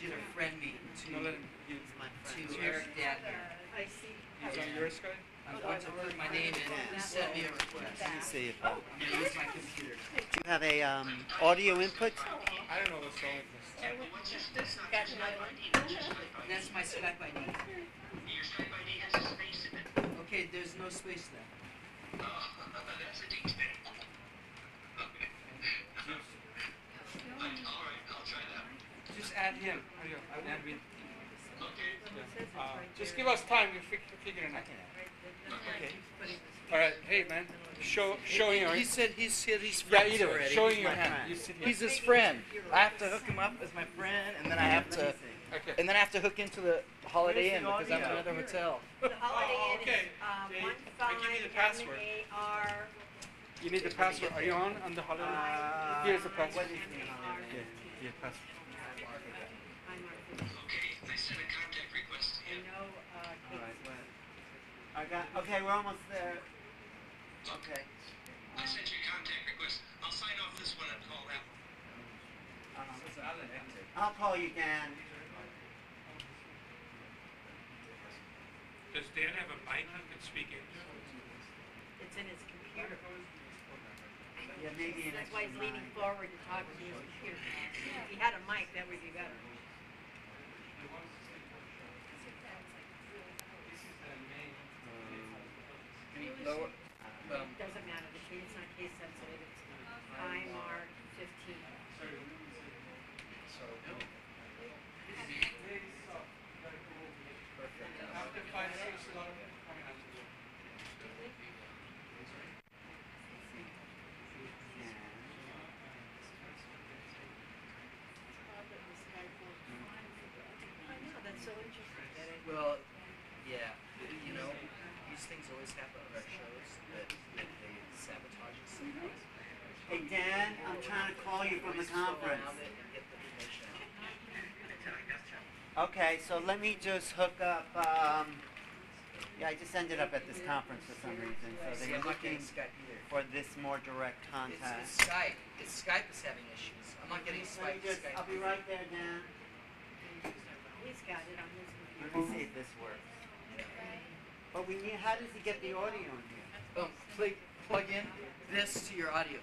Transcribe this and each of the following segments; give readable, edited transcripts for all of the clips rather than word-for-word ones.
did a friend meeting to Eric Dadner. I see. He's on your Skype? I want to put my name in and send me a request. Let me see if I can use my computer. Do you have a audio input? I don't know what's going on. That's my Skype ID. Your Skype ID has a space in it. Okay, there's no space there. That's a deep space. Okay. All right, I'll try that. Just add him. Okay. Yeah. Just give us time to figure it out. Okay. All right. Hey, man. Show your hand. He said he's friends already. Show your hand. He's his friend. I have to hook him up as my friend, and then I have to, and then I have to hook into the Holiday Inn because I'm at another hotel. The Holiday Inn is 15. Give me the password. You need the password. Are you on the Holiday Inn? Here's the password. Yeah, password. I got, okay, we're almost there. Okay. I sent you a contact request. I'll sign off this one and call that one. I'll call you, Dan. Does Dan have a mic who can speak English? It's in his computer. Yeah, maybe that's why he's leaning forward to talk to his computer. If he had a mic, that would be better. Lower, doesn't matter. The key, it's not case sensitive. It's IMR 15. So no. After 5 years, a lot of it coming out to do. I know, that's so interesting. Well, yeah, you know. These things always happen at our shows, that they sabotage us. Hey, Dan, I'm trying to call you from the conference. Okay, so let me just hook up. Yeah, I just ended up at this conference for some reason, so they're looking for this more direct contact. It's Skype. It's Skype is having issues. I'm not getting Skype. I'll be right there, Dan. He's got it on his computer. Let me see if this works. But we need, how does he get the audio in here? Plug in this to your audio.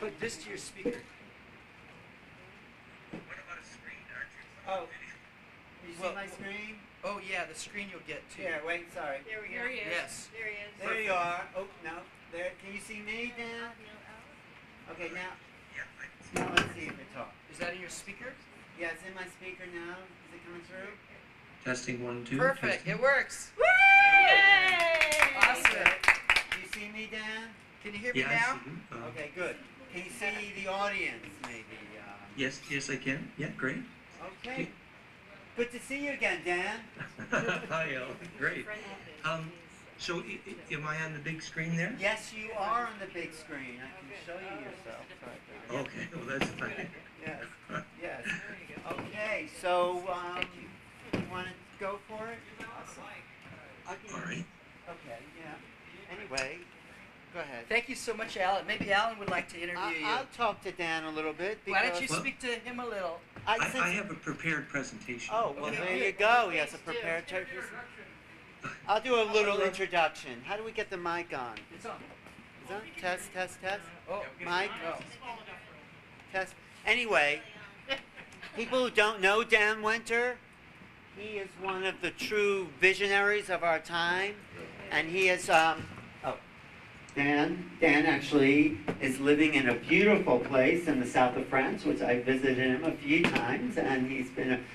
Plug this to your speaker. What about a screen? Oh. You see my screen? Oh, yeah, the screen you'll get too. Yeah, wait, sorry. There we go. There he is. Yes. There he is. There you are. Oh, no. There. Can you see me now? Okay, now. Now let's see if it talks. Is that in your speaker? Yeah, it's in my speaker now. Is it coming through? Testing 1, 2. Perfect. Testing. It works. Woo! Yay! Awesome. Do you see me, Dan? Can you hear me now? I see you. Okay, good. Can you see the audience, maybe? Yes, I can. Yeah, great. Okay. Yeah. Good to see you again, Dan. Hi, El. Great. So, am I on the big screen there? Yes, you are on the big screen. I can show you yourself. Right, okay. Well, that's fine. Yes. Yes. There you go. Okay. So. Want to go for it? Awesome. All right. Okay, yeah. Anyway, go ahead. Thank you so much, Alan. Maybe Alan would like to interview you. I'll talk to Dan a little bit. Why don't you speak to him a little? I have a prepared presentation. Oh, well, there you go. He has a prepared presentation. I'll do a little introduction. How do we get the mic on? It's on. It's on? Test. Oh, mic. Oh. Test. Anyway, people who don't know Dan Winter, he is one of the true visionaries of our time, and he is, Dan actually is living in a beautiful place in the south of France, which I visited him a few times, and he's been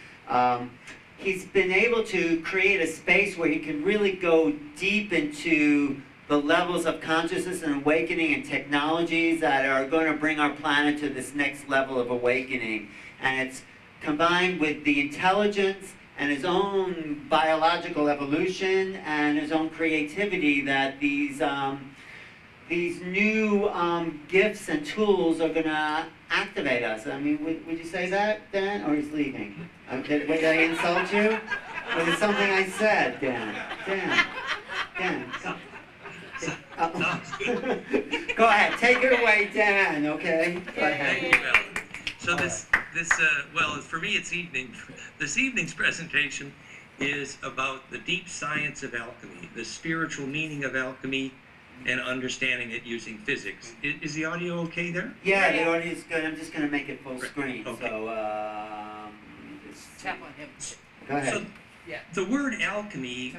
able to create a space where he can really go deep into the levels of consciousness and awakening and technologies that are going to bring our planet to this next level of awakening, and it's combined with the intelligence and his own biological evolution and his own creativity that these new gifts and tools are gonna activate us. I mean, would you say that, Dan? Or he's leaving? Did I insult you? Was it something I said, Dan? Dan, come. Go ahead, take it away, Dan, okay? Go ahead. So this. this, well, for me it's evening. This evening's presentation is about the deep science of alchemy, the spiritual meaning of alchemy, and understanding it using physics. Is the audio okay there? Yeah, the audio is good. I'm just going to make it full screen. Okay. So, tap on him. Go ahead. So, yeah. The word alchemy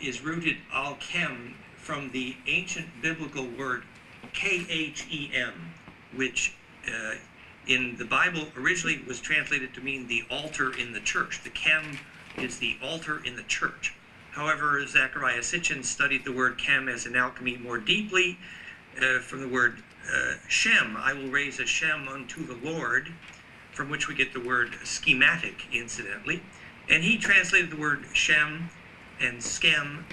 is rooted alchem from the ancient biblical word K-H-E-M, which in the Bible originally was translated to mean the altar in the church. The chem is the altar in the church. However, Zacharia Sitchin studied the word chem as an alchemy more deeply from the word shem. I will raise a shem unto the Lord, from which we get the word schematic, incidentally. And he translated the word shem and schem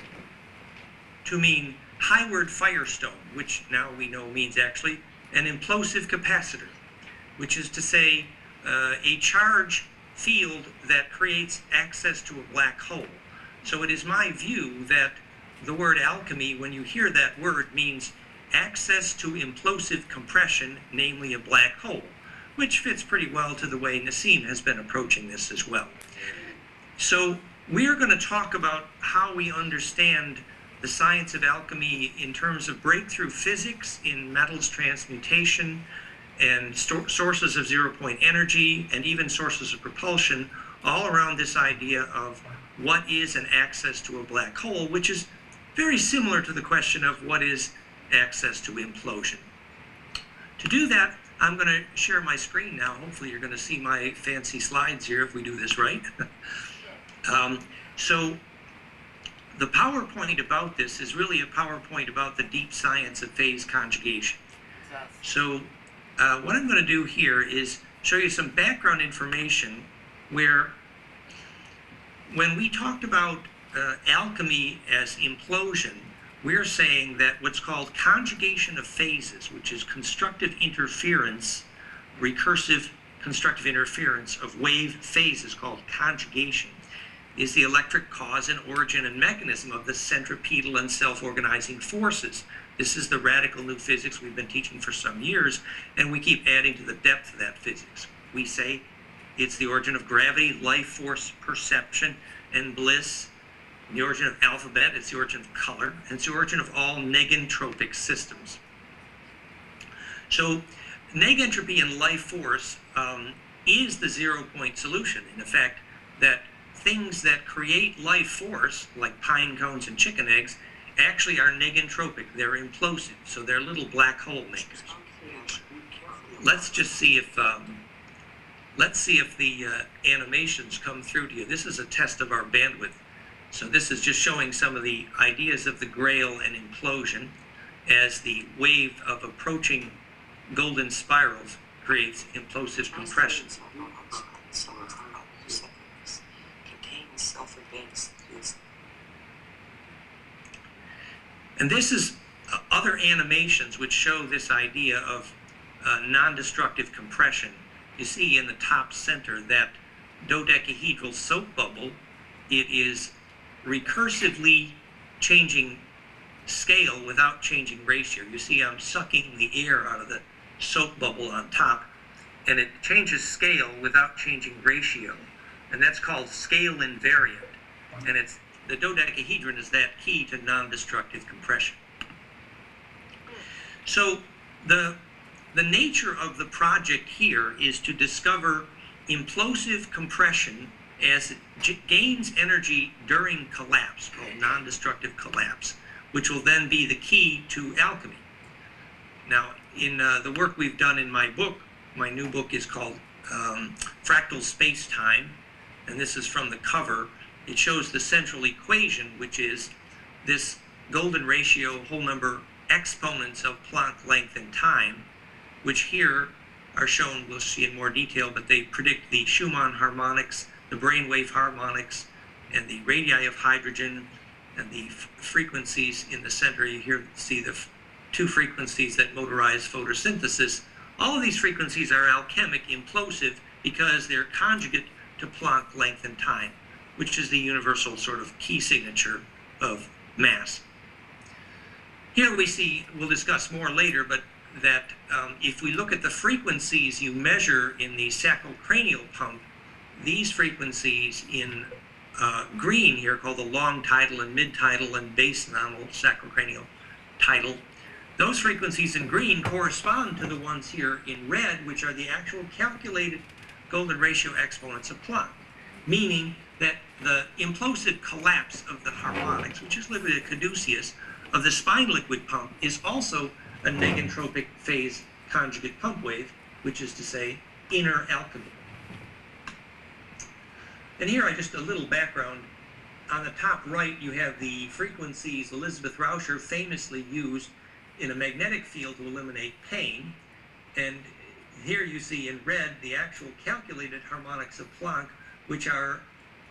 to mean highward firestone, which now we know means actually an implosive capacitor, which is to say a charge field that creates access to a black hole. So it is my view that the word alchemy, when you hear that word, means access to implosive compression, namely a black hole, which fits pretty well to the way Nassim has been approaching this as well. So we're going to talk about how we understand the science of alchemy in terms of breakthrough physics in metals transmutation and sources of zero-point energy and even sources of propulsion, all around this idea of what is an access to a black hole, which is very similar to the question of what is access to implosion. To do that, I'm going to share my screen now. Hopefully you're going to see my fancy slides here if we do this right. So the PowerPoint about this is really a PowerPoint about the deep science of phase conjugation. So what I'm going to do here is show you some background information where when we talked about alchemy as implosion, we're saying that what's called conjugation of phases, which is constructive interference, recursive constructive interference of wave phases called conjugation, is the electric cause and origin and mechanism of the centripetal and self-organizing forces. This is the radical new physics we've been teaching for some years, and we keep adding to the depth of that physics. We say it's the origin of gravity, life force, perception, and bliss, the origin of alphabet, it's the origin of color, and it's the origin of all negentropic systems. So negentropy and life force is the zero-point solution in the fact that things that create life force, like pine cones and chicken eggs, actually are negentropic. They're implosive, so they're little black hole makers. Let's just see if the animations come through to you. This is a test of our bandwidth. So this is just showing some of the ideas of the grail and implosion as the wave of approaching golden spirals creates implosive compression. And this is other animations which show this idea of non-destructive compression. You see in the top center that dodecahedral soap bubble. It is recursively changing scale without changing ratio. You see I'm sucking the air out of the soap bubble on top, and it changes scale without changing ratio. And that's called scale invariant. And it's the dodecahedron is that key to non-destructive compression. So the nature of the project here is to discover implosive compression as it gains energy during collapse, called non-destructive collapse, which will then be the key to alchemy. Now, in the work we've done in my book, my new book is called Fractal Space-Time, and this is from the cover. It shows the central equation, which is this golden ratio whole number exponents of Planck length and time, which here are shown, we'll see in more detail, but they predict the Schumann harmonics, the brainwave harmonics, and the radii of hydrogen, and the frequencies in the center. You here see the two frequencies that motorize photosynthesis. All of these frequencies are alchemic, implosive, because they're conjugate to Planck length and time, which is the universal sort of key signature of mass. Here we see, we'll discuss more later, but that if we look at the frequencies you measure in the sacrocranial pump, these frequencies in green here, called the long tidal and mid-tidal and base nominal sacrocranial tidal, those frequencies in green correspond to the ones here in red, which are the actual calculated golden ratio exponents of Planck, meaning that the implosive collapse of the harmonics, which is limited to caduceus, of the spine liquid pump is also a negentropic phase conjugate pump wave, which is to say, inner alchemy. And here I just a little background. On the top right, you have the frequencies Elizabeth Rauscher famously used in a magnetic field to eliminate pain. And here you see in red the actual calculated harmonics of Planck, which are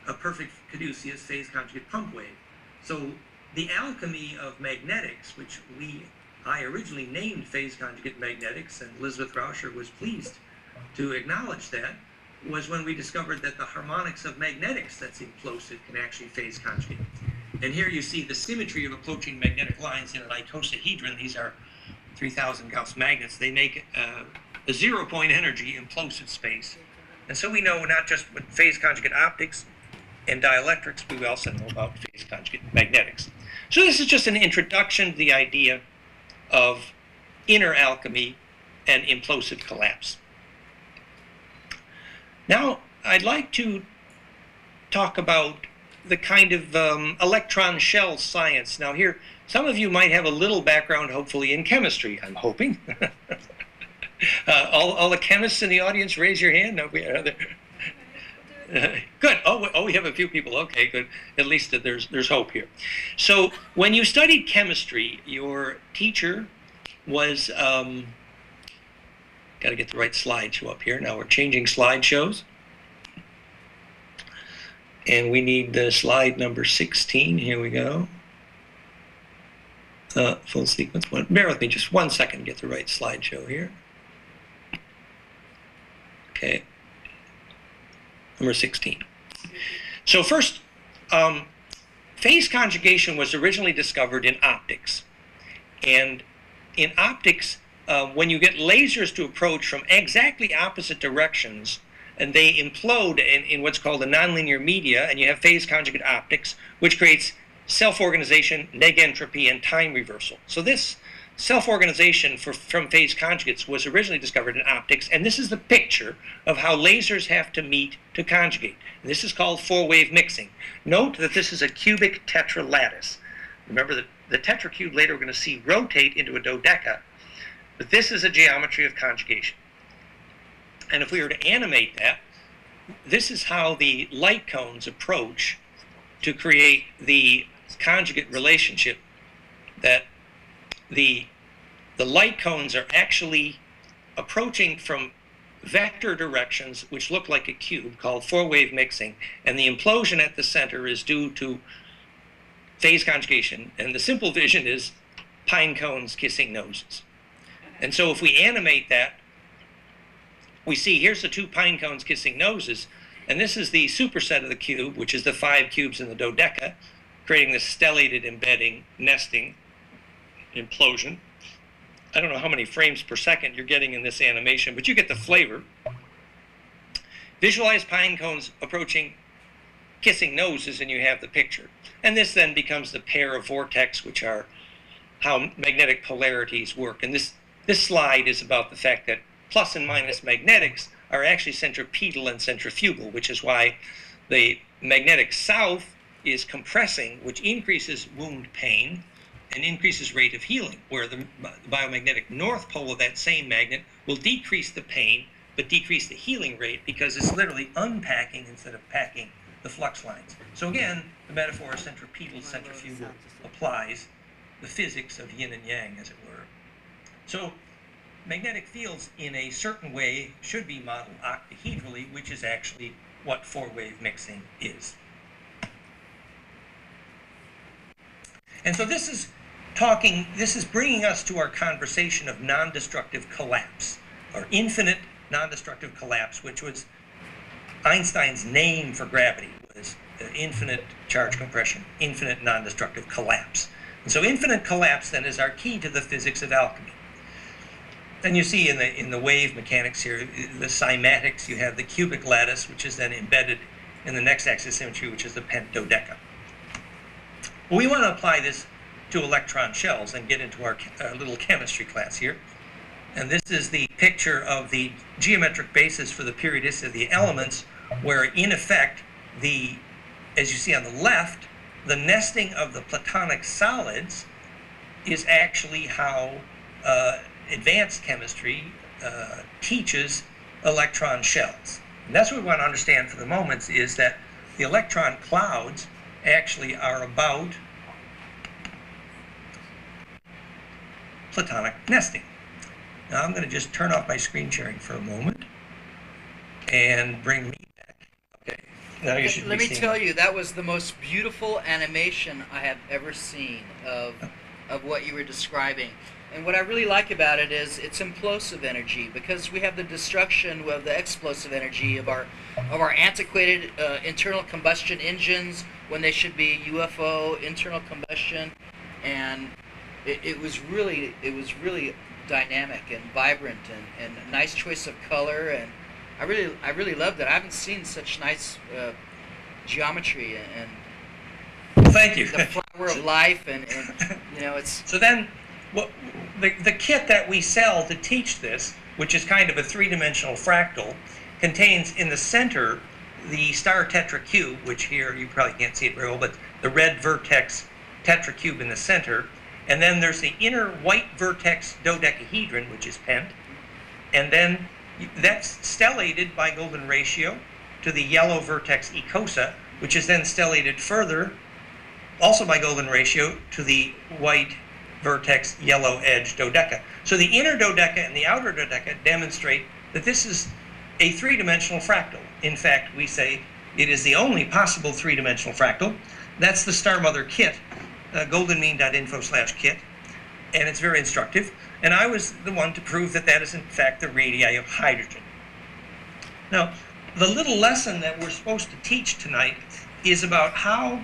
a perfect caduceus phase conjugate pump wave. So the alchemy of magnetics, which I originally named phase conjugate magnetics, and Elizabeth Rauscher was pleased to acknowledge that, was when we discovered that the harmonics of magnetics that's implosive can actually phase conjugate. And here you see the symmetry of approaching magnetic lines in an icosahedron. These are 3,000 Gauss magnets. They make a zero-point energy implosive space. And so we know not just with phase conjugate optics and dielectrics, but we also know about phase conjugate magnetics. So this is just an introduction to the idea of inner alchemy and implosive collapse. Now, I'd like to talk about the kind of electron shell science. Now here, some of you might have a little background, hopefully, in chemistry, I'm hoping. All the chemists in the audience, raise your hand. Good. Oh, we have a few people. Okay, good. At least there's hope here. So when you studied chemistry, your teacher was... Got to get the right slideshow up here. Now we're changing slideshows. And we need the slide number 16. Here we go. Full sequence one. Bear with me just 1 second to get the right slideshow here. Okay. Number 16. So first, phase conjugation was originally discovered in optics. And in optics, when you get lasers to approach from exactly opposite directions, and they implode in what's called a nonlinear media, and you have phase conjugate optics, which creates self-organization, negentropy, and time reversal. So this self-organization from phase conjugates was originally discovered in optics, and this is the picture of how lasers have to meet to conjugate. And this is called four-wave mixing. Note that this is a cubic tetralattice. Remember that the tetracube later we're going to see rotate into a dodeca. But this is a geometry of conjugation. And if we were to animate that, this is how the light cones approach to create the conjugate relationship, that the light cones are actually approaching from vector directions which look like a cube, called four-wave mixing, and the implosion at the center is due to phase conjugation. And the simple vision is pine cones kissing noses. And so if we animate that, we see here's the two pine cones kissing noses, and this is the superset of the cube, which is the five cubes in the dodeca, creating this stellated embedding, nesting, implosion. I don't know how many frames per second you're getting in this animation, but you get the flavor. Visualize pine cones approaching, kissing noses, and you have the picture. And this then becomes the pair of vortex, which are how magnetic polarities work. And this slide is about the fact that plus and minus magnetics are actually centripetal and centrifugal, which is why the magnetic south is compressing, which increases wound pain and increases rate of healing, where the biomagnetic north pole of that same magnet will decrease the pain but decrease the healing rate, because it's literally unpacking instead of packing the flux lines. So again, the metaphor of centripetal, centrifugal applies the physics of yin and yang, as it were. So magnetic fields in a certain way should be modeled octahedrally, which is actually what four-wave mixing is. And so this is bringing us to our conversation of non-destructive collapse, or infinite non-destructive collapse, which was Einstein's name for gravity, was infinite charge compression, infinite non-destructive collapse. And so infinite collapse then is our key to the physics of alchemy. And you see in the wave mechanics here, the cymatics, you have the cubic lattice, which is then embedded in the next axis symmetry, which is the pentodeca. Well, we want to apply this to electron shells and get into our little chemistry class here. And this is the picture of the geometric basis for the periodicity of the elements, where in effect, the, as you see on the left, the nesting of the platonic solids is actually how advanced chemistry teaches electron shells. And that's what we want to understand for the moment, is that the electron clouds actually are about platonic nesting. Now I'm going to just turn off my screen sharing for a moment and bring me back. Okay. Now you should be seeing. Let me tell you, that was the most beautiful animation I have ever seen of what you were describing. And what I really like about it is it's implosive energy, because we have the destruction of the explosive energy of our antiquated internal combustion engines when they should be UFO internal combustion, and it was really dynamic and vibrant, and a nice choice of color, and I really loved it. I haven't seen such nice geometry and thank you. The flower of life, and you know, it's so then. Well, the kit that we sell to teach this, which is kind of a three-dimensional fractal, contains in the center the star tetracube, which here you probably can't see it very well, but the red vertex tetracube in the center. And then there's the inner white vertex dodecahedron, which is pent. And then that's stellated by golden ratio to the yellow vertex icosa, which is then stellated further, also by golden ratio, to the white vertex yellow edge dodeca. So the inner dodeca and the outer dodeca demonstrate that this is a three-dimensional fractal. In fact, we say it is the only possible three-dimensional fractal. That's the Star Mother kit, goldenmean.info/kit, and it's very instructive. And I was the one to prove that that is in fact the radii of hydrogen. Now, the little lesson that we're supposed to teach tonight is about how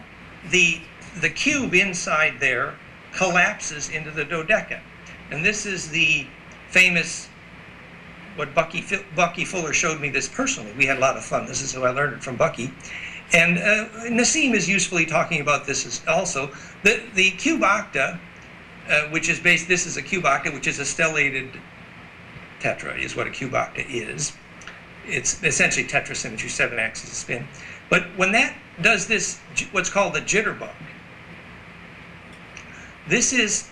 the cube inside there collapses into the dodeca. And this is the famous, what Bucky Fuller showed me this personally. We had a lot of fun. This is how I learned it from Bucky. And Nassim is usefully talking about this as also. The cube octa, which is based, this is a cube octa, which is a stellated tetra, is what a cube octa is. It's essentially tetrasymmetry, 7 axes of spin. But when that does this, what's called the jitterbug, this is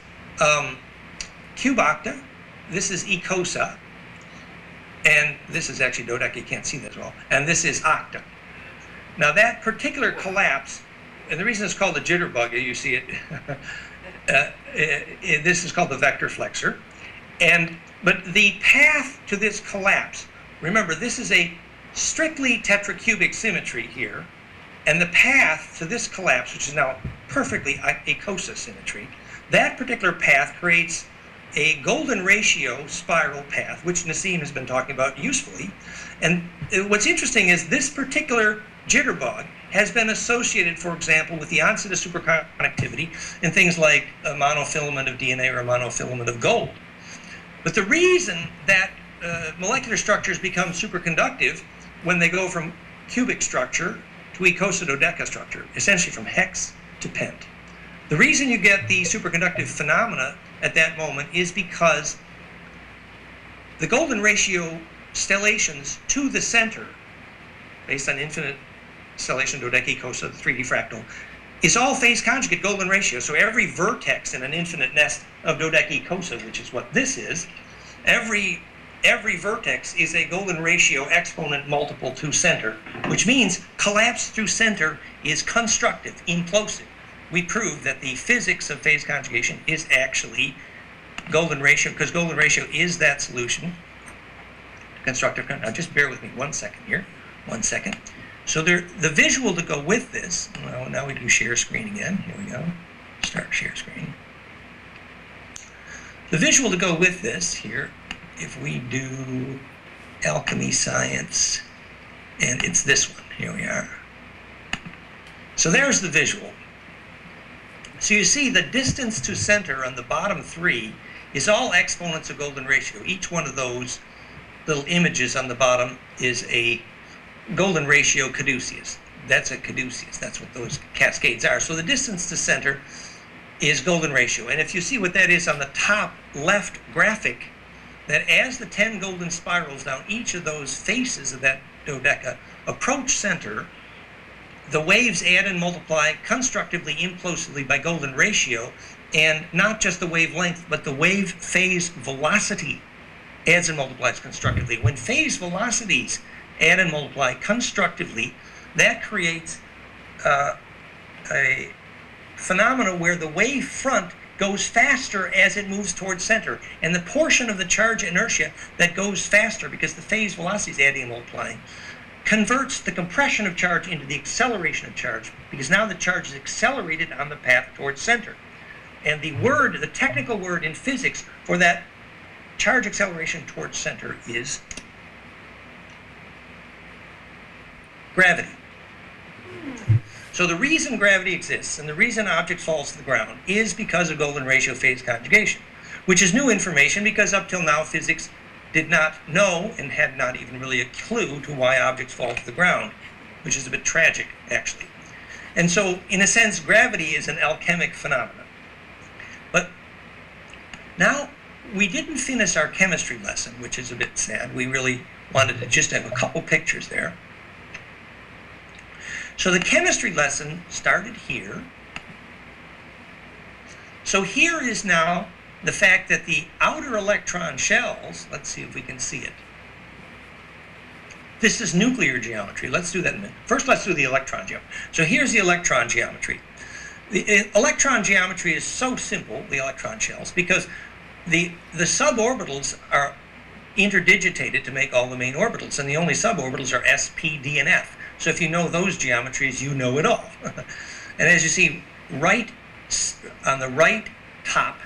cube octa, this is icosa, and this is actually dodeca, you can't see this at all, and this is octa. Now that particular collapse, and the reason it's called the jitterbug, you see it, this is called the vector flexor, but the path to this collapse, remember this is a strictly tetracubic symmetry here, and the path to this collapse, which is now perfectly icosa symmetry, that particular path creates a golden ratio spiral path, which Nassim has been talking about usefully. And what's interesting is this particular jitterbug has been associated, for example, with the onset of superconductivity in things like a monofilament of DNA or a monofilament of gold. But the reason that molecular structures become superconductive when they go from cubic structure to icosadodeca structure, essentially from hex to pent. The reason you get the superconductive phenomena at that moment is because the golden ratio stellations to the center, based on infinite stellation dodecacosa, the 3D fractal, is all phase conjugate golden ratio. So every vertex in an infinite nest of dodecacosa, which is what this is, every vertex is a golden ratio exponent multiple to center, which means collapse through center is constructive, implosive. We prove that the physics of phase conjugation is actually golden ratio, because golden ratio is that solution. Constructive, now just bear with me one second. So the visual to go with this, well, now we do share screen again, here we go, start share screen. The visual to go with this here, if we do alchemy science, and it's this one, here we are. So there's the visual. So you see the distance to center on the bottom 3 is all exponents of golden ratio. Each one of those little images on the bottom is a golden ratio caduceus. That's a caduceus. That's what those cascades are. So the distance to center is golden ratio. And if you see what that is on the top left graphic, that as the 10 golden spirals down each of those faces of that dodeca approach center, the waves add and multiply constructively, implosively by golden ratio, and not just the wavelength, but the wave phase velocity adds and multiplies constructively. When phase velocities add and multiply constructively, that creates a phenomena where the wave front goes faster as it moves towards center. And the portion of the charge inertia that goes faster, because the phase velocity is adding and multiplying, converts the compression of charge into the acceleration of charge, because now the charge is accelerated on the path towards center. And the word, the technical word in physics for that charge acceleration towards center is gravity. So the reason gravity exists and the reason objects fall to the ground is because of golden ratio phase conjugation, which is new information because up till now physics did not know and had not even really a clue to why objects fall to the ground, which is a bit tragic, actually. And so, in a sense, gravity is an alchemic phenomenon. But now, we didn't finish our chemistry lesson, which is a bit sad. We really wanted to just have a couple pictures there. So the chemistry lesson started here. So here is now the fact that the outer electron shells, let's see if we can see it. This is nuclear geometry. Let's do that in a minute. First, let's do the electron geometry. So here's the electron geometry. The electron geometry is so simple, the electron shells, because the suborbitals are interdigitated to make all the main orbitals, and the only suborbitals are S, P, D, and F. So if you know those geometries, you know it all. And as you see, right on the right top,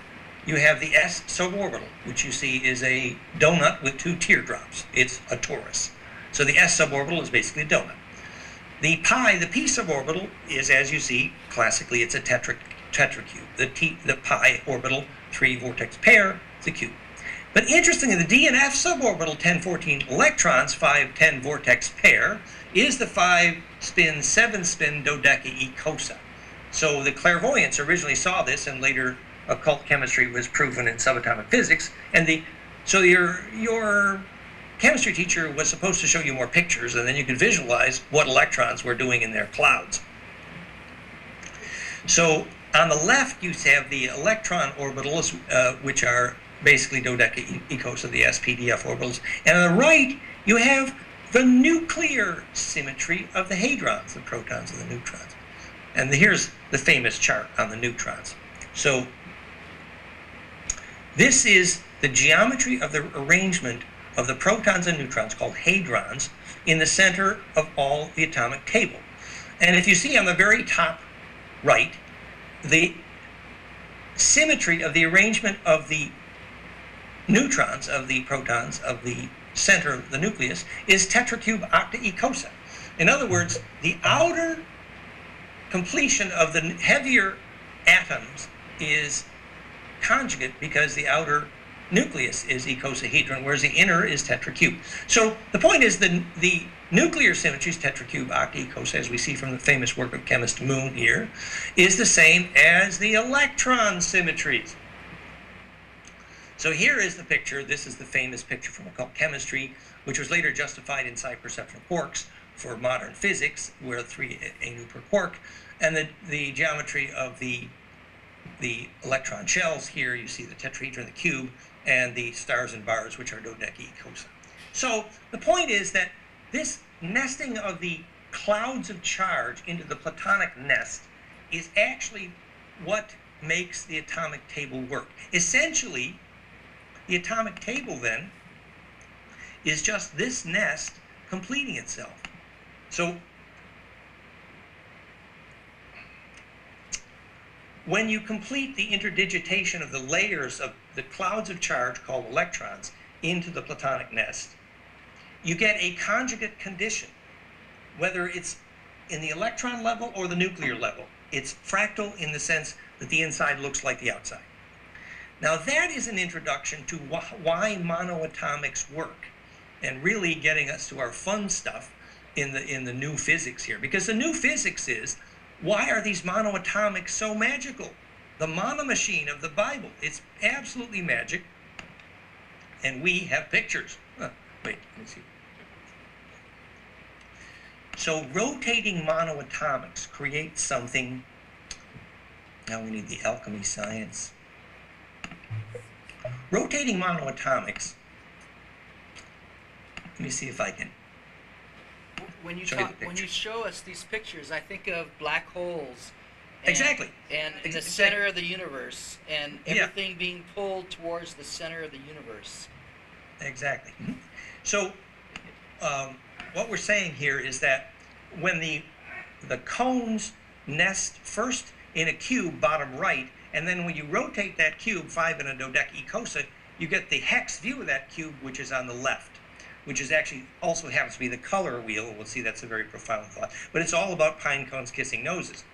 you have the S suborbital, which you see is a donut with two teardrops. It's a torus. So the S suborbital is basically a donut. The pi, the P suborbital, is, as you see, classically it's a tetracube. The pi orbital, three vortex pair, it's a cube. But interestingly, the D and F suborbital 1014 electrons, 510 vortex pair, is the 5-spin, 7-spin dodecaecosa. So the clairvoyants originally saw this, and later occult chemistry was proven in subatomic physics. And so your chemistry teacher was supposed to show you more pictures, and then you could visualize what electrons were doing in their clouds. So on the left, you have the electron orbitals, which are basically dodecaecosa, the SPDF orbitals. And on the right, you have the nuclear symmetry of the hadrons, the protons and the neutrons. And here's the famous chart on the neutrons. So this is the geometry of the arrangement of the protons and neutrons, called hadrons, in the center of all the atomic table. And if you see on the very top right, the symmetry of the arrangement of the neutrons, of the protons, of the center of the nucleus, is tetracube octaecosa. In other words, the outer completion of the heavier atoms is conjugate because the outer nucleus is icosahedron, whereas the inner is tetracube. So the point is that the nuclear symmetry, tetracube octaecosa, as we see from the famous work of chemist Moon here, is the same as the electron symmetries. So here is the picture. This is the famous picture from occult chemistry, which was later justified in psi perception of quarks for modern physics, where 3 AU per quark, and the geometry of the electron shells. Here you see the tetrahedron, the cube, and the stars and bars, which are dodecaecosa. So the point is that this nesting of the clouds of charge into the platonic nest is actually what makes the atomic table work. Essentially, the atomic table, then, is just this nest completing itself. So when you complete the interdigitation of the layers of the clouds of charge, called electrons, into the platonic nest, you get a conjugate condition, whether it's in the electron level or the nuclear level. It's fractal in the sense that the inside looks like the outside. Now that is an introduction to why monoatomics work, and really getting us to our fun stuff in the new physics here. Because the new physics is, why are these monoatomics so magical? The monomachine of the Bible, it's absolutely magic, and we have pictures. Wait, let me see. So rotating monoatomics creates something. Now we need the alchemy science. Rotating monoatomics. Let me see if I can. When you show us these pictures, I think of black holes. And, exactly. And the center of the universe, and everything being pulled towards the center of the universe. Exactly. So, what we're saying here is that when the cones nest first in a cube, bottom right, and then when you rotate that cube, 5 in a dodecacosa, you get the hex view of that cube, which is on the left, which is actually also happens to be the color wheel. We'll see that's a very profound thought. But it's all about pine cones kissing noses.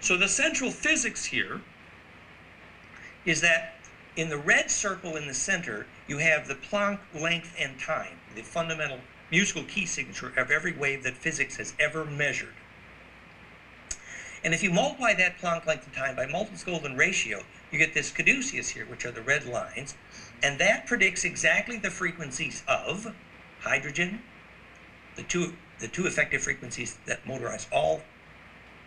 So the central physics here is that in the red circle in the center, you have the Planck length and time, the fundamental musical key signature of every wave that physics has ever measured. And if you multiply that Planck length and time by Moulton's golden ratio, you get this caduceus here, which are the red lines, and that predicts exactly the frequencies of hydrogen, the two effective frequencies that motorize all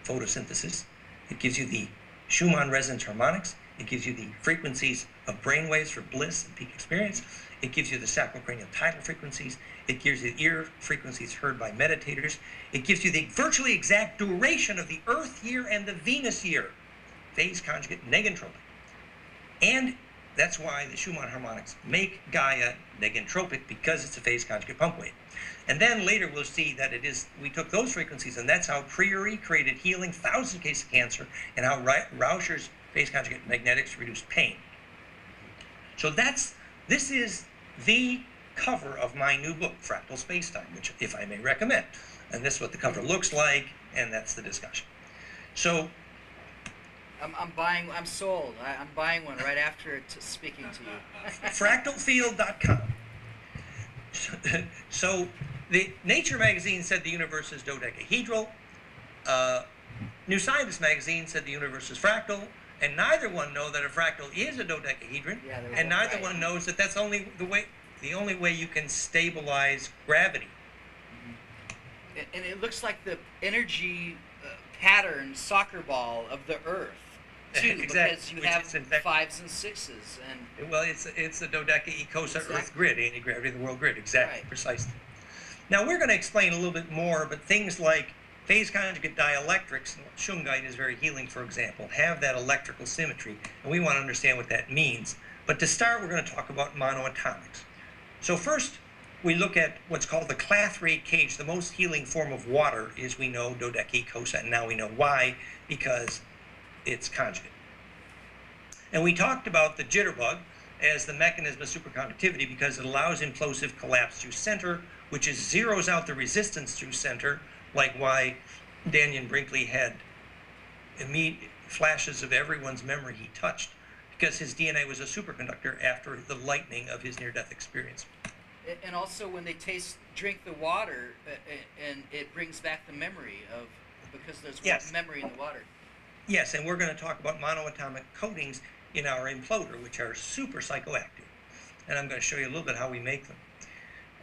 photosynthesis. It gives you the Schumann resonance harmonics. It gives you the frequencies of brainwaves for bliss and peak experience. It gives you the sacrocranial tidal frequencies. It gives you the ear frequencies heard by meditators. It gives you the virtually exact duration of the Earth year and the Venus year, phase conjugate negentropic. And that's why the Schumann harmonics make Gaia negentropic, because it's a phase conjugate pump wave. And then later we'll see that it is, we took those frequencies, and that's how Priore created healing, 1,000 cases of cancer, and how Rauscher's phase conjugate magnetics reduced pain. So this is the cover of my new book, Fractal Space-Time, which, if I may recommend. And this is what the cover looks like, and that's the discussion. So I'm sold. I'm buying one right after speaking to you. FractalField.com. So the Nature magazine said the universe is dodecahedral. New Scientist magazine said the universe is fractal. And neither one know that a fractal is a dodecahedron. Yeah, and neither one knows that that's only the only way you can stabilize gravity. Mm-hmm. And it looks like the energy pattern soccer ball of the Earth too, exactly. Because you have fives and sixes, and well, it's the dodecaecosa Earth grid, anti-gravity of the world grid, exactly, right. Precisely. Now we're going to explain a little bit more, but things like phase conjugate dielectrics, shungite is very healing, for example, have that electrical symmetry, and we want to understand what that means. But to start, we're going to talk about monoatomics. So first, we look at what's called the clathrate cage. The most healing form of water is, we know, dodecacosa, and now we know why, because it's conjugate. And we talked about the jitterbug as the mechanism of superconductivity because it allows implosive collapse through center, which is zeroes out the resistance through center, like why Daniel Brinkley had immediate flashes of everyone's memory he touched, because his DNA was a superconductor after the lightning of his near-death experience. And also, when they drink the water, and it brings back the memory of, because there's memory in the water. Yes, and we're going to talk about monoatomic coatings in our imploder, which are super psychoactive. And I'm going to show you a little bit how we make them.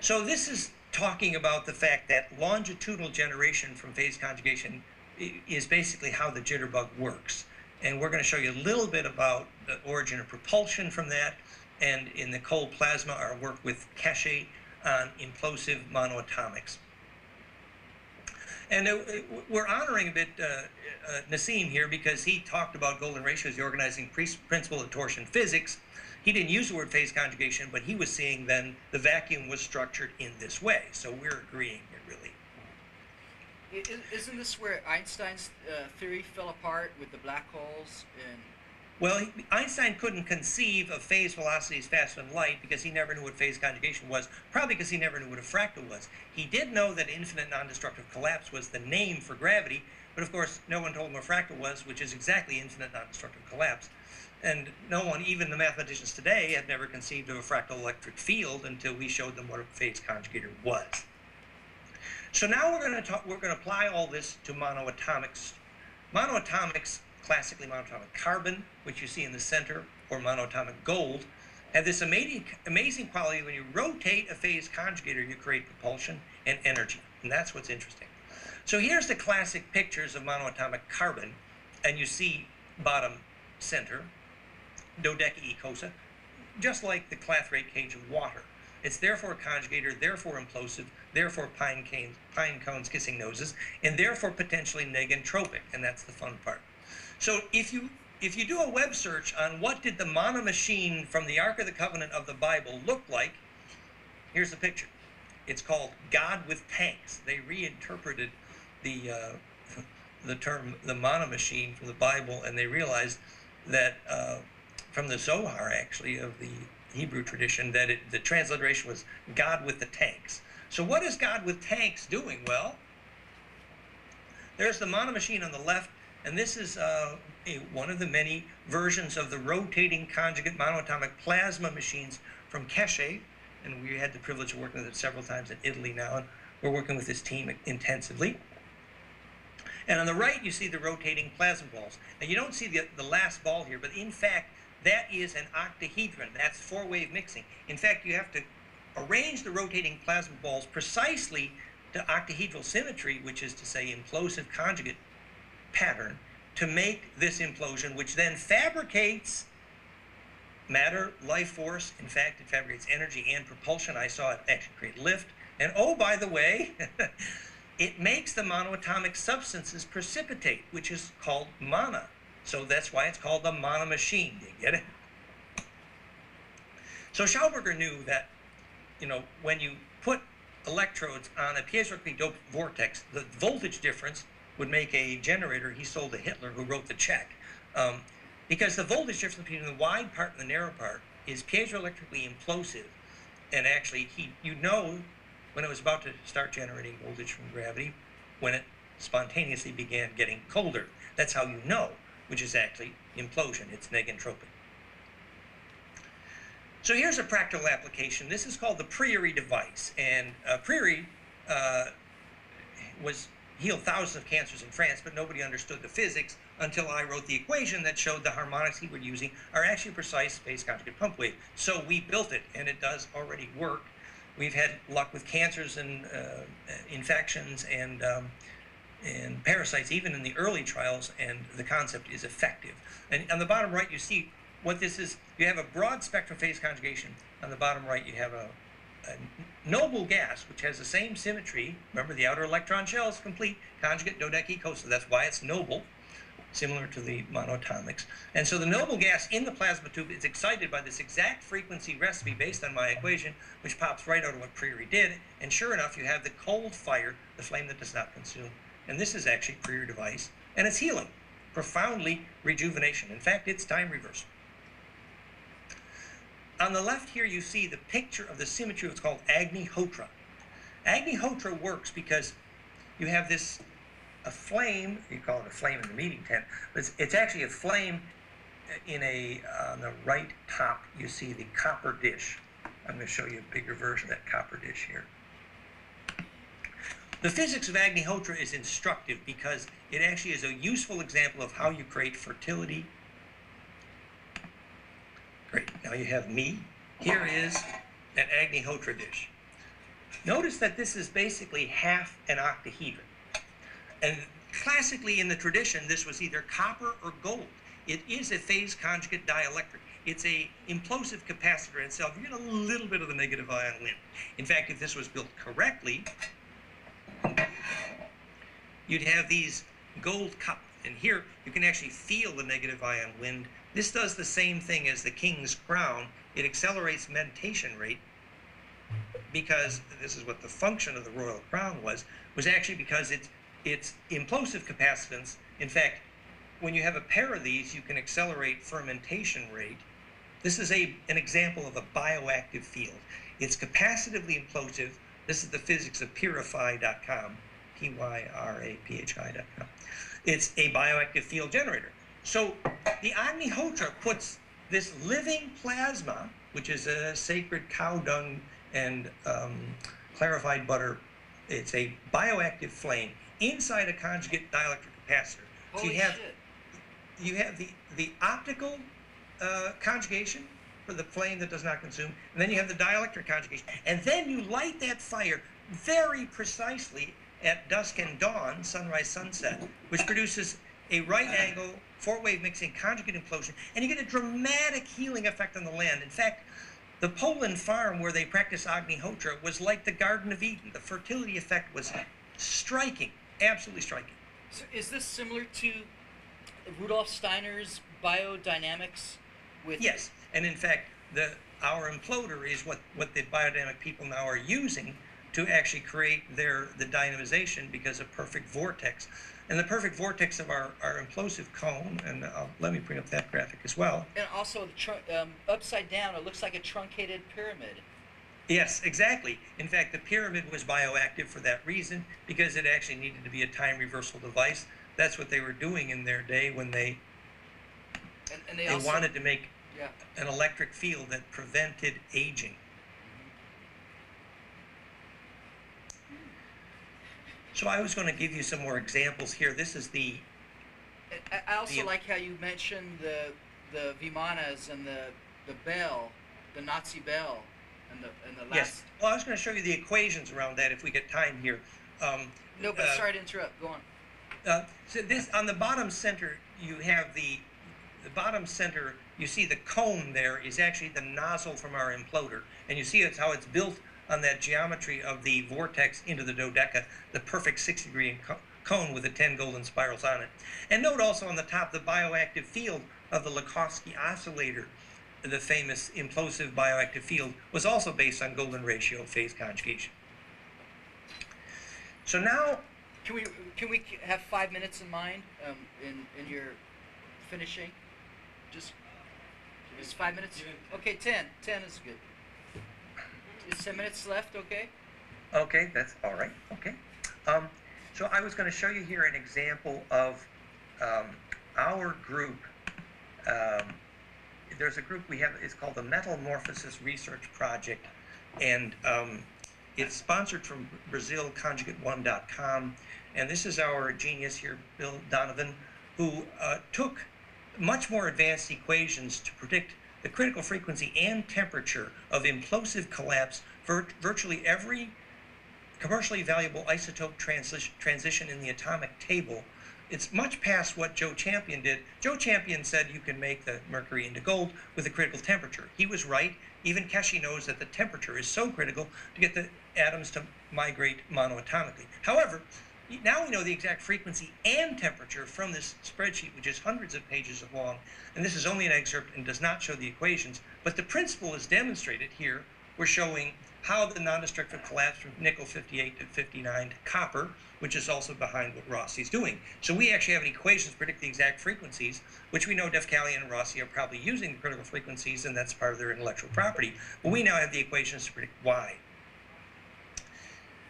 So this is talking about the fact that longitudinal generation from phase conjugation is basically how the jitterbug works. And we're going to show you a little bit about the origin of propulsion from that. And in the cold plasma, our work with Keshe on implosive monoatomics. And we're honoring a bit Nassim here, because he talked about golden ratio as the organizing principle of torsion physics. He didn't use the word phase conjugation, but he was seeing then the vacuum was structured in this way. So we're agreeing here, really. Isn't this where Einstein's theory fell apart with the black holes? And well, Einstein couldn't conceive of phase velocities faster than light because he never knew what phase conjugation was, probably because he never knew what a fractal was. He did know that infinite non-destructive collapse was the name for gravity, but of course no one told him what a fractal was, which is exactly infinite non-destructive collapse. And no one, even the mathematicians today, had never conceived of a fractal electric field until we showed them what a phase conjugator was. So now we're going to talk, we're going to apply all this to monoatomics. Monoatomics, classically monoatomic carbon, which you see in the center, or monoatomic gold, have this amazing quality. When you rotate a phase conjugator, you create propulsion and energy, and that's what's interesting. So here's the classic pictures of monoatomic carbon, and you see bottom center, dodecaecosa, just like the clathrate cage of water. It's therefore a conjugator, therefore implosive, therefore pine cones kissing noses, and therefore potentially negentropic, and that's the fun part. So if you do a web search on what did the monomachine from the Ark of the Covenant of the Bible look like, here's the picture. It's called God with Tanks. They reinterpreted the term, the monomachine from the Bible, and they realized that from the Zohar, actually, of the Hebrew tradition, that the transliteration was God with the tanks. So what is God with tanks doing? Well, there's the monomachine on the left, and this is one of the many versions of the rotating conjugate monoatomic plasma machines from Keshe, and we had the privilege of working with it several times in Italy now, and we're working with this team intensively. And on the right, you see the rotating plasma balls. Now, you don't see the last ball here, but in fact, that is an octahedron. That's four-wave mixing. In fact, you have to arrange the rotating plasma balls precisely to octahedral symmetry, which is to say implosive conjugate pattern, to make this implosion, which then fabricates matter, life force. In fact, it fabricates energy and propulsion. I saw it actually create lift. And oh, by the way, it makes the monoatomic substances precipitate, which is called mana. So that's why it's called the monomachine. You get it? So Schauberger knew that, you know, when you put electrodes on a piezoelectric doped vortex, the voltage difference would make a generator he sold to Hitler, who wrote the check, because the voltage difference between the wide part and the narrow part is piezoelectrically implosive. And actually, you know, when it was about to start generating voltage from gravity, when it spontaneously began getting colder. That's how you know, which is actually implosion. It's negentropic. So here's a practical application. This is called the Priore device. And Priore healed thousands of cancers in France, but nobody understood the physics until I wrote the equation that showed the harmonics he were using are actually precise phase conjugate pump wave. So we built it, and it does already work. We've had luck with cancers and infections and parasites, even in the early trials, and the concept is effective. And on the bottom right, you see what this is. You have a broad spectrum phase conjugation. On the bottom right, you have a noble gas, which has the same symmetry. Remember, the outer electron shell is complete, conjugate dodecaecosa. That's why it's noble, similar to the monoatomics. And so the noble gas in the plasma tube is excited by this exact frequency recipe based on my equation, which pops right out of what Priore did. And sure enough, you have the cold fire, the flame that does not consume. And this is actually Priore device, and it's healing, profoundly rejuvenation. In fact, it's time reversal. On the left here, you see the picture of the symmetry of what's called Agni-Hotra. Agni-Hotra works because you have this a flame, you call it a flame in the meeting tent, but it's actually a flame in on the right top, you see the copper dish. I'm going to show you a bigger version of that copper dish here. The physics of Agni-Hotra is instructive because it actually is a useful example of how you create fertility. Great, now you have me. Here is an Agni-Hotra dish. Notice that this is basically half an octahedron. And classically in the tradition, this was either copper or gold. It is a phase conjugate dielectric. It's an implosive capacitor itself. You get a little bit of the negative ion wind. In fact, if this was built correctly, you'd have these gold cups. And here, you can actually feel the negative ion wind. This does the same thing as the king's crown. It accelerates mentation rate, because this is what the function of the royal crown was actually because it's implosive capacitance. In fact, when you have a pair of these, you can accelerate fermentation rate. This is an example of a bioactive field. It's capacitively implosive. This is the physics of pyraphi.com, P-Y-R-A-P-H-I.com. It's a bioactive field generator. So the Agni-Hotra puts this living plasma, which is a sacred cow dung and clarified butter, it's a bioactive flame, inside a conjugate dielectric capacitor. So you have the optical conjugation for the flame that does not consume, and then you have the dielectric conjugation. And then you light that fire very precisely at dusk and dawn, sunrise, sunset, which produces a right angle, four-wave mixing, conjugate implosion, and you get a dramatic healing effect on the land. In fact, the Poland farm where they practiced Agni-Hotra was like the Garden of Eden. The fertility effect was striking, absolutely striking. So is this similar to Rudolf Steiner's biodynamics? With yes, and in fact, our imploder is what the biodynamic people now are using to actually create the dynamization, because of perfect vortex. And the perfect vortex of our implosive cone, and let me bring up that graphic as well. And also, upside down, it looks like a truncated pyramid. Yes, exactly. In fact, the pyramid was bioactive for that reason, because it actually needed to be a time reversal device. That's what they were doing in their day when they, and they also wanted to make an electric field that prevented aging. So I was going to give you some more examples here. This is the... I also like how you mentioned the Vimanas and the bell, the Nazi bell, and the last... Yes. Well, I was going to show you the equations around that if we get time here. No, but sorry to interrupt. Go on. So this, on the bottom center, you have the bottom center, you see the cone there is actually the nozzle from our imploder. And you see it's how it's built on that geometry of the vortex into the dodeca, the perfect 6-degree cone with the 10 golden spirals on it. And note also on the top the bioactive field of the Lakovsky oscillator, the famous implosive bioactive field, was also based on golden ratio phase conjugation. So now... Can we have 5 minutes in mind in your finishing? Just 5 minutes? Okay, 10. 10 is good. Is 10 minutes left, okay? Okay, that's all right, okay. So I was going to show you here an example of our group. There's a group we have, it's called the Metal Morphosis Research Project, and it's sponsored from Brazil, conjugate1.com, and this is our genius here, Bill Donovan, who took much more advanced equations to predict the critical frequency and temperature of implosive collapse for virtually every commercially valuable isotope transition in the atomic table. It's much past what Joe Champion did. Joe Champion said you can make the mercury into gold with a critical temperature. He was right. Even Keshe knows that the temperature is so critical to get the atoms to migrate monoatomically. However, now we know the exact frequency and temperature from this spreadsheet, which is hundreds of pages long, and this is only an excerpt and does not show the equations, but the principle is demonstrated here. We're showing how the non-destructive collapse from nickel 58 to 59 to copper, which is also behind what Rossi's doing. So we actually have an equation to predict the exact frequencies, which we know Defkalian and Rossi are probably using the critical frequencies, and that's part of their intellectual property, but we now have the equations to predict why.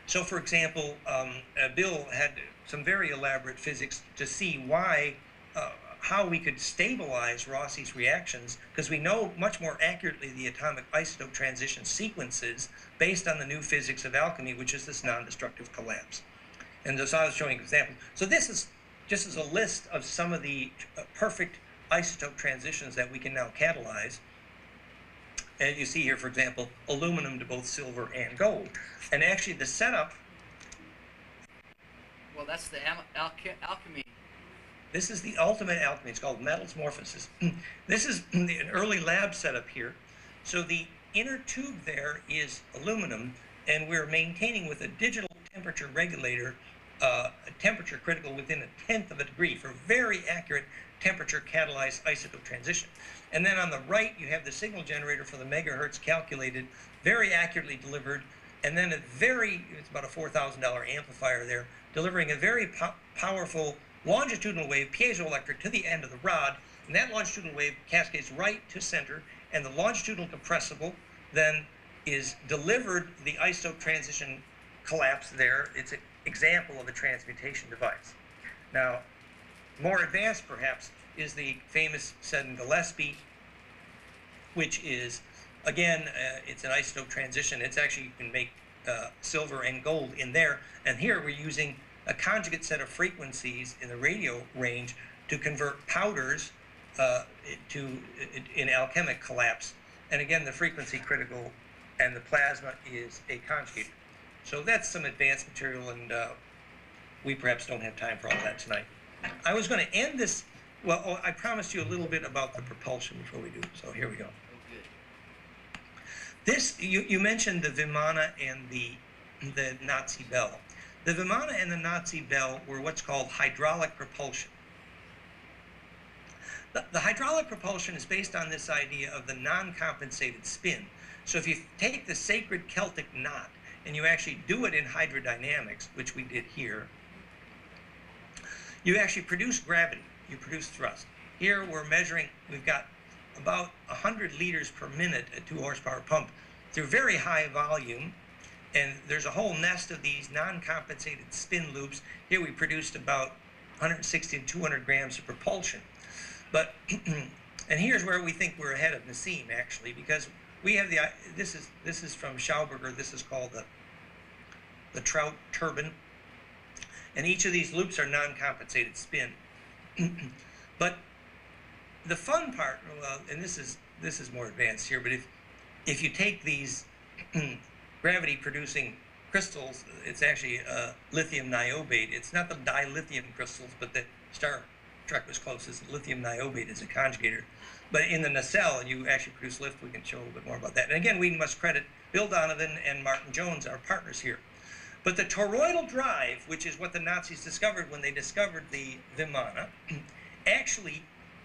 So, for example, Bill had some very elaborate physics to see why, how we could stabilize Rossi's reactions, because we know much more accurately the atomic isotope transition sequences based on the new physics of alchemy, which is this non-destructive collapse. And so I was showing examples. So this is just as a list of some of the perfect isotope transitions that we can now catalyze. And you see here, for example, aluminum to both silver and gold. And actually the setup... Well, that's the alchemy. This is the ultimate alchemy. It's called metals morphosis. This is an early lab setup here. So the inner tube there is aluminum, and we're maintaining with a digital temperature regulator a temperature critical within 1/10 of a degree for very accurate temperature catalyzed isotope transition. And then on the right, you have the signal generator for the megahertz calculated, very accurately delivered, and then it's about a $4,000 amplifier there, delivering a very powerful longitudinal wave, piezoelectric, to the end of the rod, and that longitudinal wave cascades right to center, and the longitudinal compressible then is delivered the isotope transition collapse there. It's an example of a transmutation device. Now, more advanced perhaps is the famous Seddon-Gillespie, which is, again, it's an isotope transition. It's actually, you can make silver and gold in there. And here we're using a conjugate set of frequencies in the radio range to convert powders in alchemic collapse. And again, the frequency critical and the plasma is a conjugate. So that's some advanced material, and we perhaps don't have time for all that tonight. I was going to end this, well, oh, I promised you a little bit about the propulsion before we do, so here we go. This, you mentioned the Vimana and the Nazi bell. The Vimana and the Nazi bell were what's called hydraulic propulsion. The hydraulic propulsion is based on this idea of the non-compensated spin. So if you take the sacred Celtic knot and you actually do it in hydrodynamics, which we did here, you actually produce gravity, you produce thrust. Here we're measuring, we've got about 100 liters per minute at 2 horsepower pump through very high volume, and there's a whole nest of these non-compensated spin loops. Here we produced about 160 and 200 grams of propulsion. But, and here's where we think we're ahead of Nassim, actually, because we have the, this is from Schauberger, this is called the Trout turbine, and each of these loops are non-compensated spin. But the fun part, well, and this is more advanced here, but if you take these gravity-producing crystals, it's actually lithium niobate. It's not the dilithium crystals, but the Star Trek was closest. Lithium niobate is a conjugator. But in the nacelle, you actually produce lift. We can show a little bit more about that. And again, we must credit Bill Donovan and Martin Jones, our partners here. But the toroidal drive, which is what the Nazis discovered when they discovered the Vimana, actually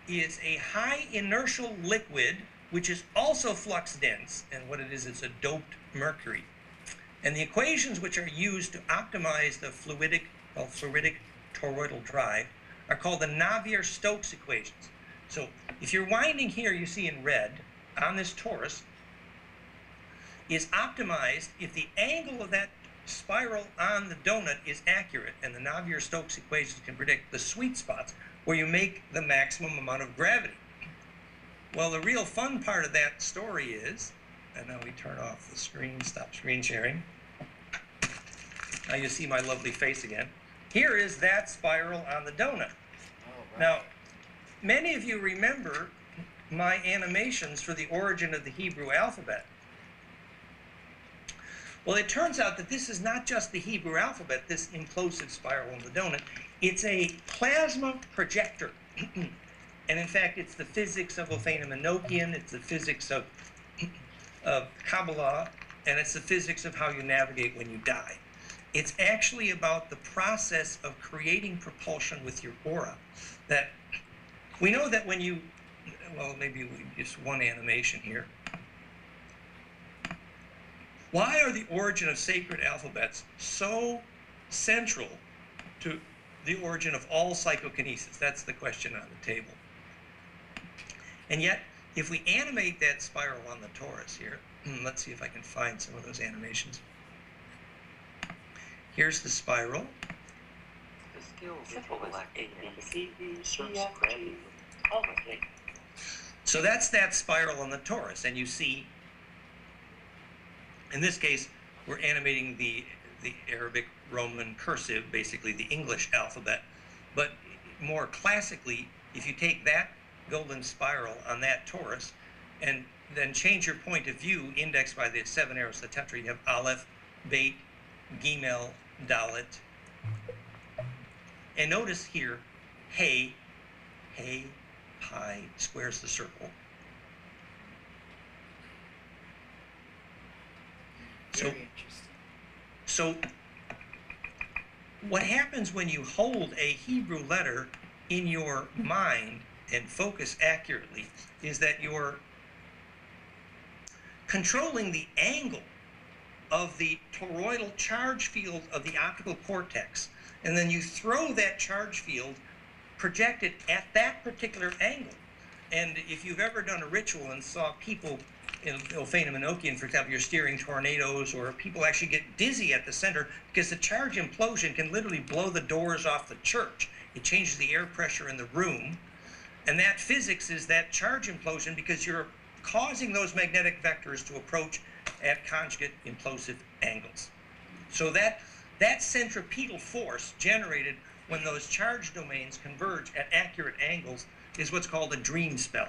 is a high inertial liquid, which is also flux dense. And what it is, it's a doped mercury. And the equations which are used to optimize the fluidic toroidal drive are called the Navier-Stokes equations. So if you're winding here, you see in red on this torus is optimized if the angle of that spiral on the donut is accurate, and the Navier-Stokes equations can predict the sweet spots where you make the maximum amount of gravity. Well, the real fun part of that story is, and now we turn off the screen, stop screen sharing. Now you see my lovely face again. Here is that spiral on the donut. Oh, right. Now, many of you remember my animations for the origin of the Hebrew alphabet. Well, it turns out that this is not just the Hebrew alphabet, this implosive spiral in the donut. It's a plasma projector. And in fact, it's the physics of Ophanim and Enochian, it's the physics of Kabbalah, and it's the physics of how you navigate when you die. It's actually about the process of creating propulsion with your aura. That we know that when you, well, maybe just one animation here. Why are the origin of sacred alphabets so central to the origin of all psychokinesis? That's the question on the table. And yet, if we animate that spiral on the torus here, let's see if I can find some of those animations. Here's the spiral. So that's that spiral on the torus, and you see, in this case, we're animating the Arabic, Roman cursive, basically the English alphabet. But more classically, if you take that golden spiral on that torus and then change your point of view, indexed by the 7 arrows, the tetra, you have Aleph, Beit, Gimel, Dalet. And notice here, Hey, Hey, Pi, squares the circle. So what happens when you hold a Hebrew letter in your mind and focus accurately is that you're controlling the angle of the toroidal charge field of the optical cortex, and then you throw that charge field projected at that particular angle. And if you've ever done a ritual and saw people in Ophanim and Enochian, for example, you're steering tornadoes, or people actually get dizzy at the center because the charge implosion can literally blow the doors off the church. It changes the air pressure in the room. And that physics is that charge implosion, because you're causing those magnetic vectors to approach at conjugate implosive angles. So that centripetal force generated when those charge domains converge at accurate angles is what's called a dream spell.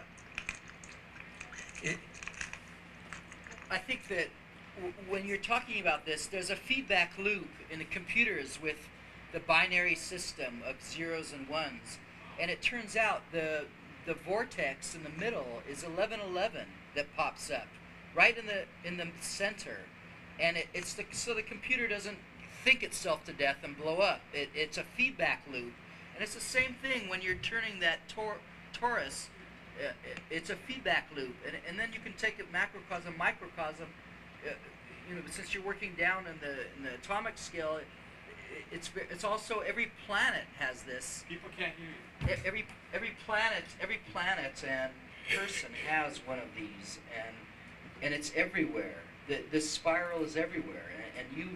I think that when you're talking about this, there's a feedback loop in the computers with the binary system of zeros and ones. And it turns out the vortex in the middle is 1111 that pops up right in the center, and so the computer doesn't think itself to death and blow up. It's a feedback loop, and it's the same thing when you're turning that torus. It's a feedback loop, and then you can take it macrocosm, microcosm. You know, since you're working down in the atomic scale. It's also every planet has this. People can't hear you. Every planet and person has one of these, and it's everywhere. The spiral is everywhere, and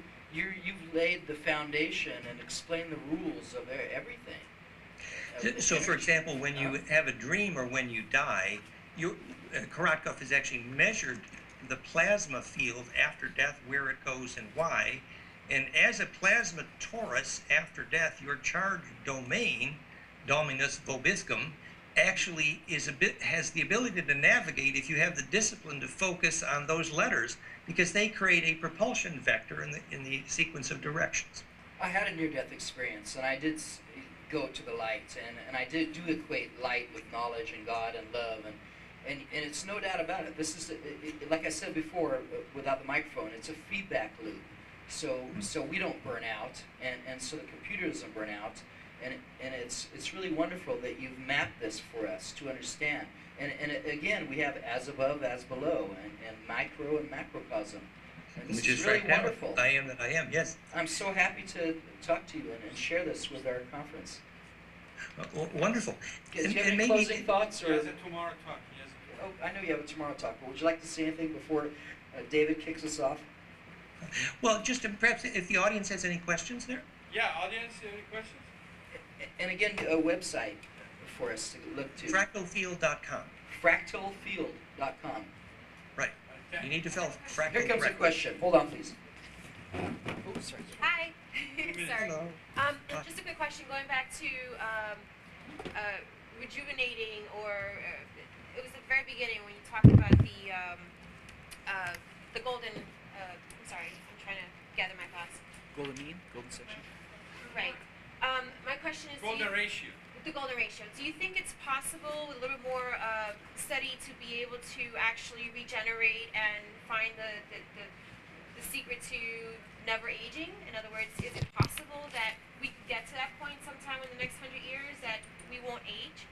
you've laid the foundation and explained the rules of everything. So, for example, when you have a dream or when you die, Karatkov has actually measured the plasma field after death, where it goes and why. And as a plasma torus after death, your charge domain, dominus vobiscum, actually has the ability to navigate if you have the discipline to focus on those letters, because they create a propulsion vector in the sequence of directions. I had a near-death experience, and I did go to the light, and I do equate light with knowledge and God and love, and it's no doubt about it. This is like I said before, without the microphone, it's a feedback loop. So we don't burn out, and so the computer doesn't burn out, and it's really wonderful that you've mapped this for us to understand. And again, we have as above, as below, and micro and macrocosm. And which is really wonderful. I am that I am. Yes. I'm so happy to talk to you and share this with our conference. Wonderful. Do you have any closing thoughts? Or a tomorrow talk. Yes. Oh, I know you have a tomorrow talk, but would you like to say anything before David kicks us off? Well, just perhaps if the audience has any questions there. Yeah, audience, any questions? And again, a website for us to look to. FractalField.com. FractalField.com. Right. You need to fill Fractal. Here comes a question. Hold on, please. Oh, sorry. Hi. Sorry. Hello. Just a quick question. Going back to rejuvenating, or it was at the very beginning when you talked about the golden. Sorry, I'm trying to gather my thoughts. Golden mean, golden section. Right. My question is golden ratio. The golden ratio. Do you think it's possible, with a little more study, to be able to actually regenerate and find the secret to never aging? In other words, is it possible that we could get to that point sometime in the next 100 years that we won't age?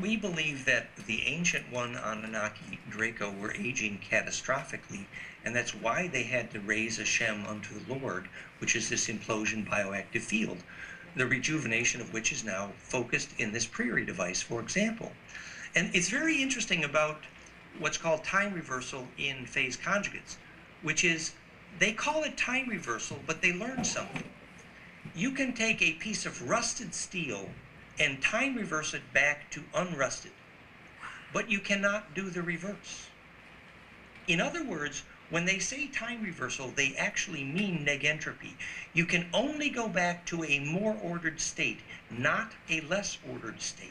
We believe that the ancient one, Anunnaki, Draco, were aging catastrophically, and that's why they had to raise Hashem unto the Lord, which is this implosion bioactive field, the rejuvenation of which is now focused in this Priore device, for example. And it's very interesting about what's called time reversal in phase conjugates, which is they call it time reversal, but they learned something. You can take a piece of rusted steel and time reverse it back to unrusted, but you cannot do the reverse. In other words, when they say time reversal, they actually mean negentropy. You can only go back to a more ordered state, not a less ordered state.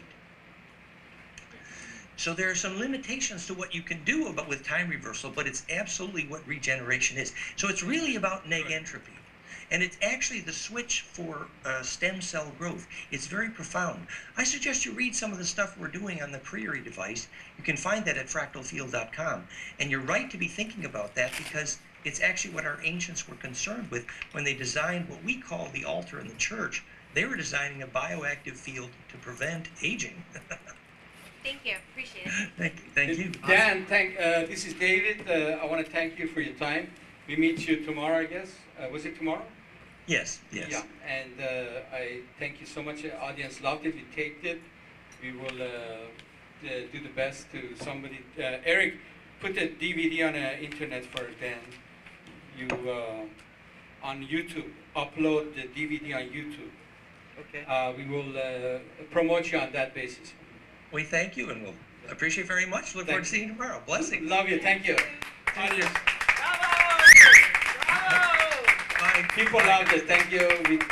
So there are some limitations to what you can do about with time reversal, but it's absolutely what regeneration is. So it's really about negentropy. And it's actually the switch for stem cell growth. It's very profound. I suggest you read some of the stuff we're doing on the Priore device. You can find that at fractalfield.com. And you're right to be thinking about that, because it's actually what our ancients were concerned with when they designed what we call the altar in the church. They were designing a bioactive field to prevent aging. Thank you. Appreciate it. Thank you. Dan, this is David. I want to thank you for your time. We meet you tomorrow, I guess. Was it tomorrow? Yes. Yeah, and I thank you so much. The audience loved it. We taped it. We will do the best to somebody. Eric, put a DVD on the internet for Dan. You, on YouTube, upload the DVD on YouTube. Okay. We will promote you on that basis. We thank you, and we'll appreciate very much. Look forward to seeing you tomorrow. Blessings. Love you. Thank you. Adios. Bravo! People love this. Thank you.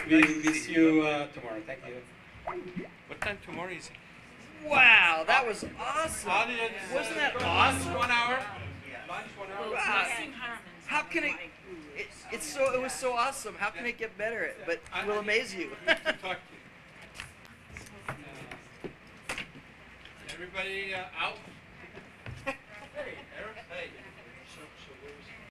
We see you tomorrow. Thank you. What time tomorrow is it? Wow, that was awesome. Wasn't that awesome? 1 hour. Lunch, 1 hour. How can it? It was so awesome. How can it get better? But it will amaze you. Everybody out? Hey, Eric. Hey.